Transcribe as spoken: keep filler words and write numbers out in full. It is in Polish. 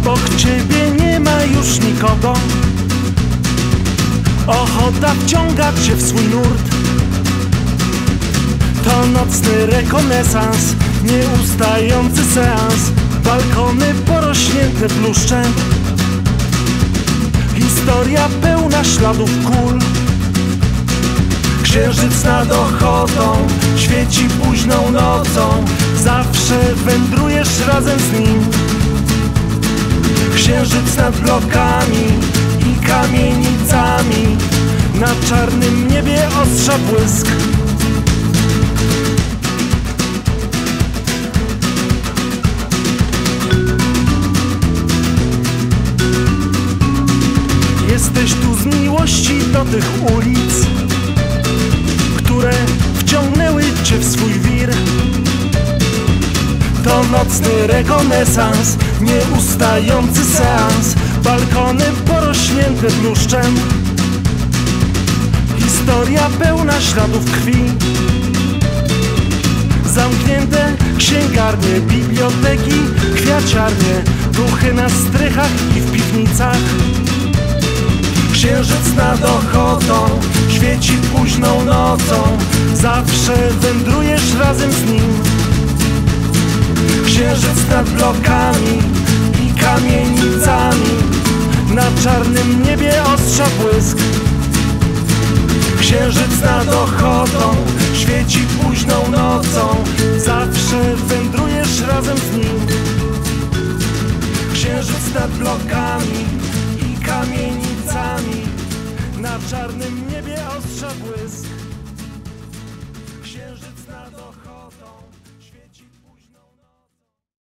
Obok ciebie nie ma już nikogo. Ochota wciąga cię w swój nurt. To nocny rekonesans, nieustający seans. Balkony porośnięte bluszczem. Historia pełna śladów kul. Księżyc nad Ochotą świeci późną nocą. Zawsze wędrujesz razem z nim. Księżyc nad blokami i kamienicami. Na czarnym niebie ostrza błysk. Jesteś tu z miłości do tych ulic, które wciągnęły cię w swój wir. To nocny rekonesans, nieustający seans. Balkony porośnięte bluszczem. Historia pełna śladów krwi. Zamknięte księgarnie, biblioteki, kwiaciarnie. Duchy na strychach i w piwnicach. Księżyc nad Ochotą świeci późną nocą. Zawsze wędrujesz razem z nim. Księżyc nad blokami i kamienicami. Na czarnym niebie ostrza błysk. Księżyc nad Ochotą świeci późną nocą. Zawsze wędrujesz razem z nim. Księżyc nad blokami.